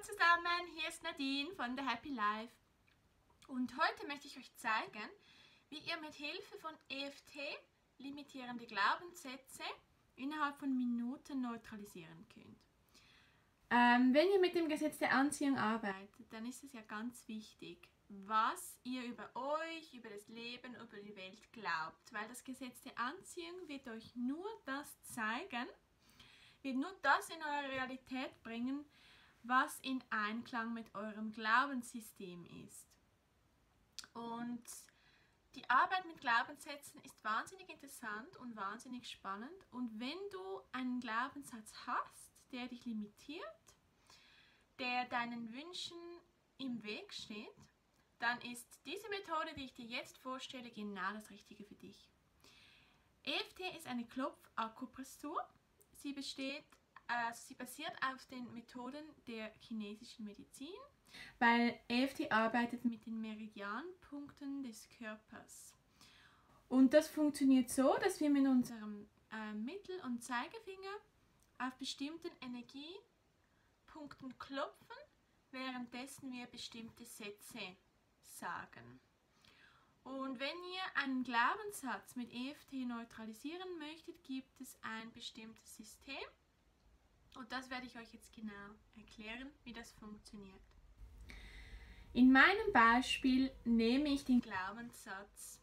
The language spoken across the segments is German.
Hallo zusammen, hier ist Nadine von The Happy Life und heute möchte ich euch zeigen, wie ihr mit Hilfe von EFT limitierende Glaubenssätze innerhalb von Minuten neutralisieren könnt. Wenn ihr mit dem Gesetz der Anziehung arbeitet, dann ist es ja ganz wichtig, was ihr über euch, über das Leben, über die Welt glaubt, weil das Gesetz der Anziehung wird euch nur das zeigen, wird nur das in eure Realität bringen, was in Einklang mit eurem Glaubenssystem ist. Und die Arbeit mit Glaubenssätzen ist wahnsinnig interessant und wahnsinnig spannend. Und wenn du einen Glaubenssatz hast, der dich limitiert, der deinen Wünschen im Weg steht, dann ist diese Methode, die ich dir jetzt vorstelle, genau das Richtige für dich. EFT ist eine Klopfakupressur. Sie basiert auf den Methoden der chinesischen Medizin, weil EFT arbeitet mit den Meridianpunkten des Körpers. Und das funktioniert so, dass wir mit unserem Mittel- und Zeigefinger auf bestimmten Energiepunkten klopfen, währenddessen wir bestimmte Sätze sagen. Und wenn ihr einen Glaubenssatz mit EFT neutralisieren möchtet, gibt es ein bestimmtes System. Und das werde ich euch jetzt genau erklären, wie das funktioniert. In meinem Beispiel nehme ich den Glaubenssatz,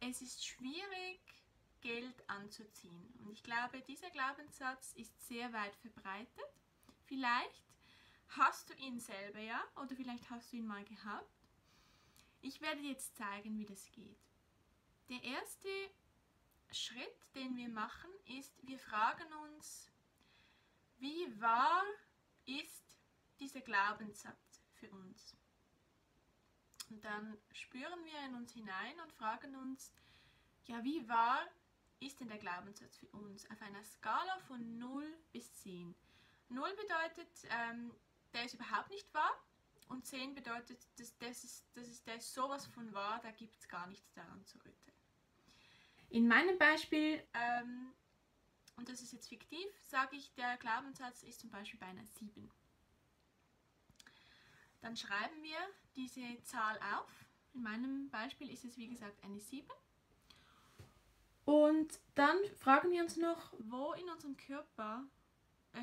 es ist schwierig, Geld anzuziehen. Und ich glaube, dieser Glaubenssatz ist sehr weit verbreitet. Vielleicht hast du ihn selber ja, oder vielleicht hast du ihn mal gehabt. Ich werde jetzt zeigen, wie das geht. Der erste Schritt, den wir machen, ist, wir fragen uns, wie wahr ist dieser Glaubenssatz für uns? Und dann spüren wir in uns hinein und fragen uns, ja, wie wahr ist denn der Glaubenssatz für uns? Auf einer Skala von 0 bis 10. 0 bedeutet, der ist überhaupt nicht wahr. Und 10 bedeutet, das ist sowas von wahr, da gibt es gar nichts daran zu rütteln. In meinem Beispiel, und das ist jetzt fiktiv, sage ich, der Glaubenssatz ist zum Beispiel bei einer 7. Dann schreiben wir diese Zahl auf. In meinem Beispiel ist es wie gesagt eine 7. Und dann fragen wir uns noch, wo in unserem Körper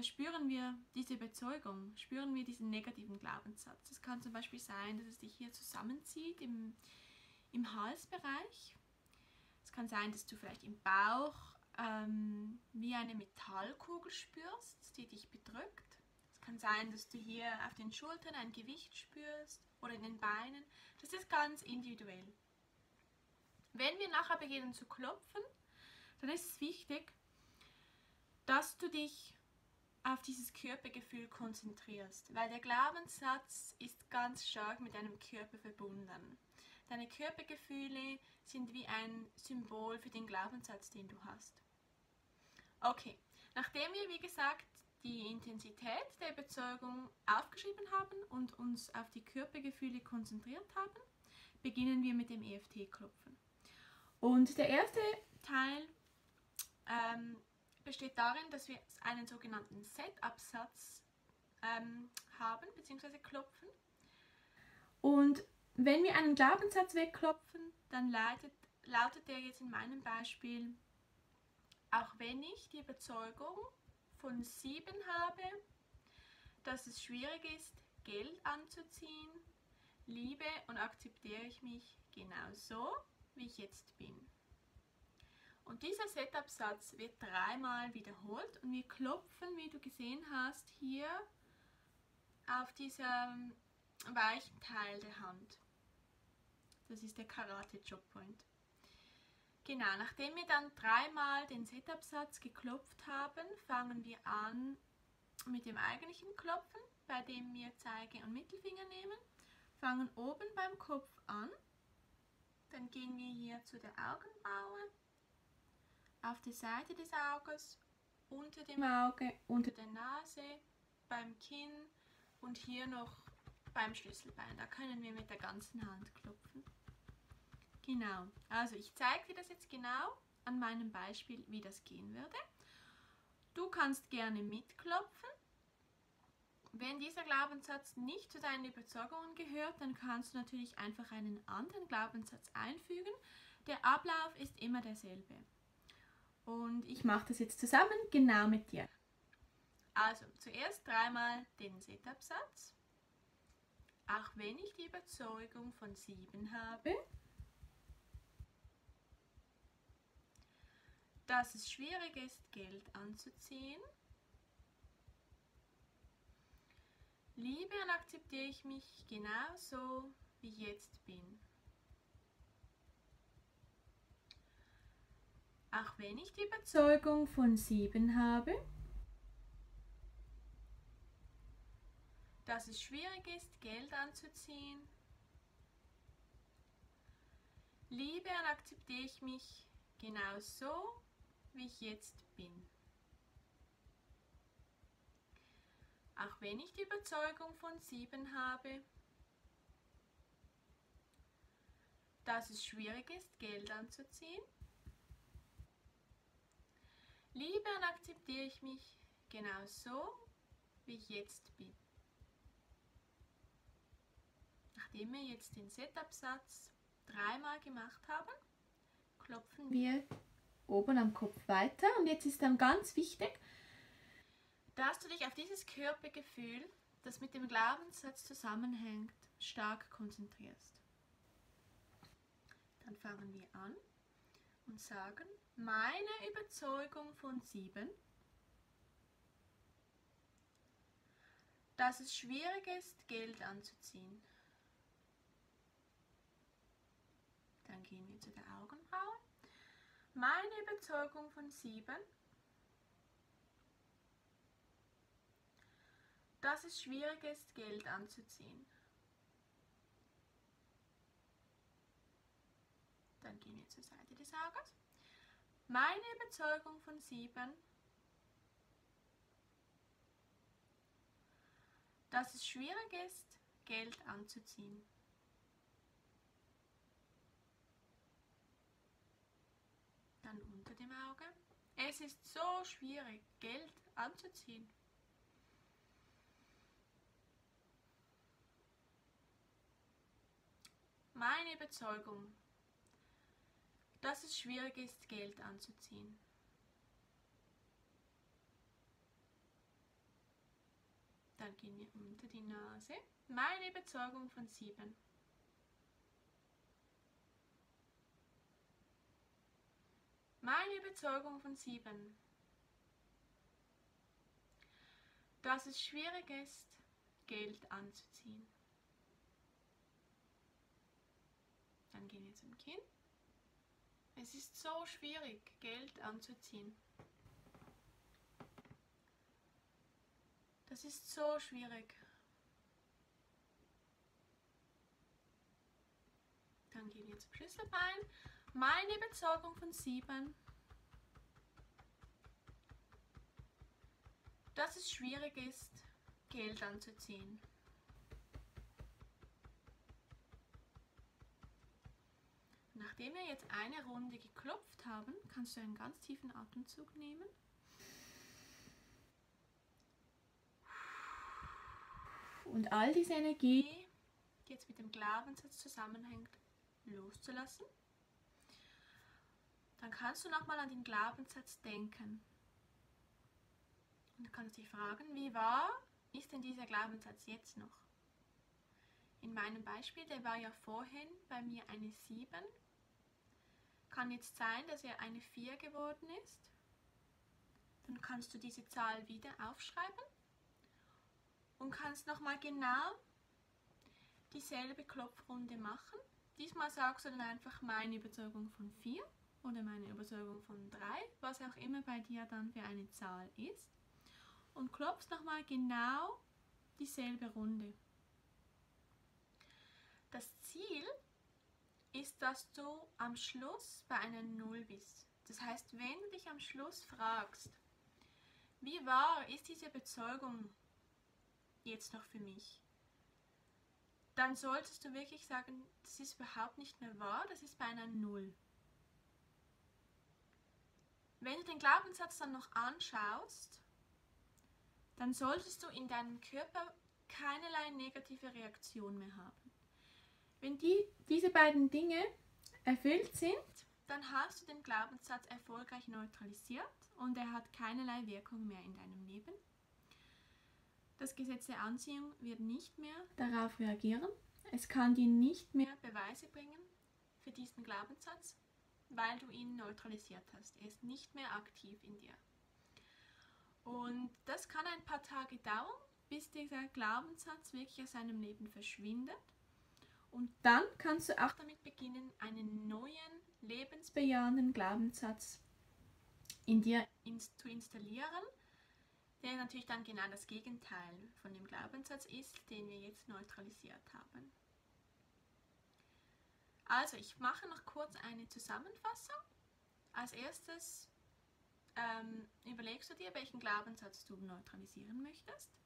spüren wir diese Überzeugung, spüren wir diesen negativen Glaubenssatz. Es kann zum Beispiel sein, dass es dich hier zusammenzieht im Halsbereich. Es kann sein, dass du vielleicht im Bauch wie eine Metallkugel spürst, die dich bedrückt. Es kann sein, dass du hier auf den Schultern ein Gewicht spürst oder in den Beinen. Das ist ganz individuell. Wenn wir nachher beginnen zu klopfen, dann ist es wichtig, dass du dich auf dieses Körpergefühl konzentrierst, weil der Glaubenssatz ist ganz stark mit deinem Körper verbunden. Deine Körpergefühle sind wie ein Symbol für den Glaubenssatz, den du hast. Okay, nachdem wir, wie gesagt, die Intensität der Überzeugung aufgeschrieben haben und uns auf die Körpergefühle konzentriert haben, beginnen wir mit dem EFT-Klopfen. Und der erste Teil besteht darin, dass wir einen sogenannten Setup-Satz haben bzw. klopfen. Und wenn wir einen Glaubenssatz wegklopfen, dann lautet der jetzt in meinem Beispiel, auch wenn ich die Überzeugung von 7 habe, dass es schwierig ist, Geld anzuziehen, liebe und akzeptiere ich mich genauso, wie ich jetzt bin. Und dieser Setup-Satz wird 3-mal wiederholt und wir klopfen, wie du gesehen hast, hier auf diesem weichen Teil der Hand. Das ist der Karate-Chop-Point. Genau, nachdem wir dann 3-mal den Setup-Satz geklopft haben, fangen wir an mit dem eigentlichen Klopfen, bei dem wir Zeige und Mittelfinger nehmen, fangen oben beim Kopf an, dann gehen wir hier zu der Augenbraue, auf der Seite des Auges, unter dem Auge, unter der Nase, beim Kinn und hier noch beim Schlüsselbein. Da können wir mit der ganzen Hand klopfen. Genau, also ich zeige dir das jetzt genau an meinem Beispiel, wie das gehen würde. Du kannst gerne mitklopfen. Wenn dieser Glaubenssatz nicht zu deinen Überzeugungen gehört, dann kannst du natürlich einfach einen anderen Glaubenssatz einfügen. Der Ablauf ist immer derselbe. Und ich mache das jetzt zusammen, genau mit dir. Also, zuerst dreimal den Setup-Satz. Auch wenn ich die Überzeugung von 7 habe, dass es schwierig ist, Geld anzuziehen, liebe und akzeptiere ich mich genau so, wie ich jetzt bin. Auch wenn ich die Überzeugung von 7 habe, dass es schwierig ist, Geld anzuziehen, liebe und akzeptiere ich mich genau so, wie ich jetzt bin. Auch wenn ich die Überzeugung von 7 habe, dass es schwierig ist, Geld anzuziehen, liebe und akzeptiere ich mich genau so, wie ich jetzt bin. Nachdem wir jetzt den Setup-Satz dreimal gemacht haben, klopfen wir oben am Kopf weiter. Und jetzt ist dann ganz wichtig, dass du dich auf dieses Körpergefühl, das mit dem Glaubenssatz zusammenhängt, stark konzentrierst. Dann fangen wir an und sagen, meine Überzeugung von 7, dass es schwierig ist, Geld anzuziehen. Dann gehen wir zu der Augenbraue. Meine Überzeugung von 7, dass es schwierig ist, Geld anzuziehen. Dann gehen wir zur Seite des Auges. Meine Überzeugung von 7, dass es schwierig ist, Geld anzuziehen. Dann unter dem Auge. Es ist so schwierig, Geld anzuziehen. Meine Überzeugung, dass es schwierig ist, Geld anzuziehen. Dann gehen wir unter die Nase. Meine Überzeugung von 7. Meine Überzeugung von 7, dass es schwierig ist, Geld anzuziehen. Dann gehen wir zum Kinn. Es ist so schwierig, Geld anzuziehen. Das ist so schwierig. Dann gehen wir zum Schlüsselbein. Meine Überzeugung von 7, dass es schwierig ist, Geld anzuziehen. Nachdem wir jetzt eine Runde geklopft haben, kannst du einen ganz tiefen Atemzug nehmen. Und all diese Energie, die jetzt mit dem Glaubenssatz zusammenhängt, loszulassen. Dann kannst du nochmal an den Glaubenssatz denken. Und dann kannst du dich fragen, wie wahr ist denn dieser Glaubenssatz jetzt noch? In meinem Beispiel, der war ja vorhin bei mir eine 7. Kann jetzt sein, dass er eine 4 geworden ist. Dann kannst du diese Zahl wieder aufschreiben und kannst nochmal genau dieselbe Klopfrunde machen. Diesmal sagst du dann einfach meine Überzeugung von 4. Oder meine Überzeugung von 3, was auch immer bei dir dann für eine Zahl ist. Und klopfst nochmal genau dieselbe Runde. Das Ziel ist, dass du am Schluss bei einer 0 bist. Das heißt, wenn du dich am Schluss fragst, wie wahr ist diese Überzeugung jetzt noch für mich? Dann solltest du wirklich sagen, das ist überhaupt nicht mehr wahr, das ist bei einer 0. Wenn du den Glaubenssatz dann noch anschaust, dann solltest du in deinem Körper keinerlei negative Reaktion mehr haben. Wenn diese beiden Dinge erfüllt sind, dann hast du den Glaubenssatz erfolgreich neutralisiert und er hat keinerlei Wirkung mehr in deinem Leben. Das Gesetz der Anziehung wird nicht mehr darauf reagieren. Es kann dir nicht mehr Beweise bringen für diesen Glaubenssatz, weil du ihn neutralisiert hast. Er ist nicht mehr aktiv in dir. Und das kann ein paar Tage dauern, bis dieser Glaubenssatz wirklich aus deinem Leben verschwindet. Und dann kannst du auch damit beginnen, einen neuen, lebensbejahenden Glaubenssatz in dir zu installieren, der natürlich dann genau das Gegenteil von dem Glaubenssatz ist, den wir jetzt neutralisiert haben. Also, ich mache noch kurz eine Zusammenfassung. Als erstes überlegst du dir, welchen Glaubenssatz du neutralisieren möchtest.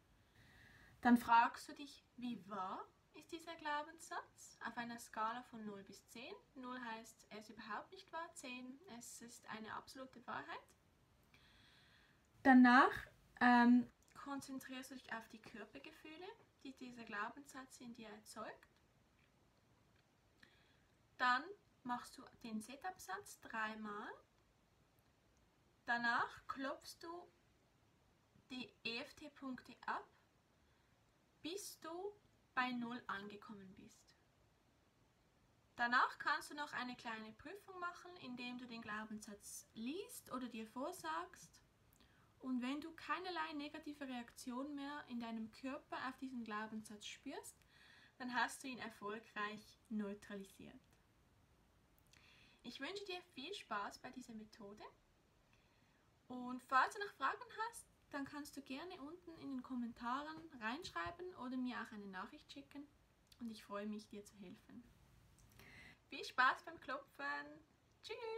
Dann fragst du dich, wie wahr ist dieser Glaubenssatz auf einer Skala von 0 bis 10. 0 heißt, er ist überhaupt nicht wahr, 10, es ist eine absolute Wahrheit. Danach konzentrierst du dich auf die Körpergefühle, die dieser Glaubenssatz in dir erzeugt. Dann machst du den Setup-Satz 3-mal. Danach klopfst du die EFT-Punkte ab, bis du bei 0 angekommen bist. Danach kannst du noch eine kleine Prüfung machen, indem du den Glaubenssatz liest oder dir vorsagst. Und wenn du keinerlei negative Reaktion mehr in deinem Körper auf diesen Glaubenssatz spürst, dann hast du ihn erfolgreich neutralisiert. Ich wünsche dir viel Spaß bei dieser Methode. Und falls du noch Fragen hast, dann kannst du gerne unten in den Kommentaren reinschreiben oder mir auch eine Nachricht schicken und ich freue mich, dir zu helfen. Viel Spaß beim Klopfen! Tschüss!